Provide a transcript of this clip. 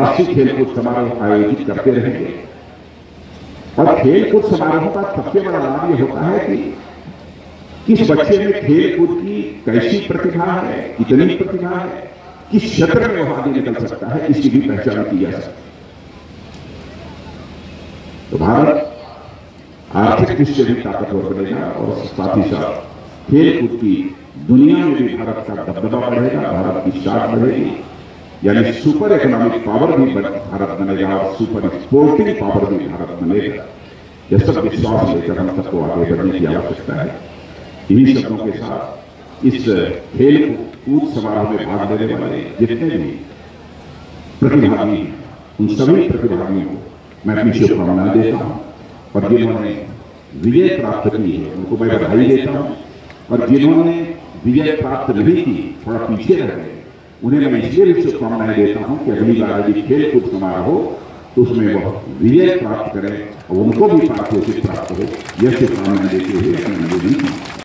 राष्ट्रीय खेलकूद समारोह आयोजित करते रहेंगे। और खेलकूद समारोह का सबसे बड़ा लाभ यह होता है कि किस बच्चे में खेलकूद की कैसी प्रतिभा है, कितनी प्रतिभा है, किस क्षेत्र में वह आगे निकल सकता है, इसकी भी पहचान की जा सकती है। तो भारत आर्थिक दृष्टि से भी ताकतवर बनेगा और साथ ही साथ खेलकूद की दुनिया में भी भारत का दबदबा बढ़ेगा, भारत की शान बढ़ेगी, यानी सुपर इकोनॉमिक पावर भी भारत बनेगा और सुपर एक्सपोर्टिंग पावर भी भारत बनेगा। यह सब विश्वास लेकर हम सबको आगे बढ़ने की आवश्यकता है। इन्हीं शब्दों के साथ इस खेलकूद समारोह में भाग लेने वाले जितने भी प्रतिभागी, उन सभी प्रतिभागियों को मैं अपनी शुभकामनाएं देता हूँ और जिन्होंने विजय प्राप्त की है उनको मैं बधाई देता हूँ और जिन्होंने विजय प्राप्त नहीं की, थोड़ा पीछे रह गए, उन्हें मैं इसलिए भी शुभकामनाएं देता हूं कि अगली बार यदि खेलकूद समारोह हो तो उसमें वह विजय प्राप्त करें और उनको भी प्राप्त हो यह शुभकामनाएं देते हुए।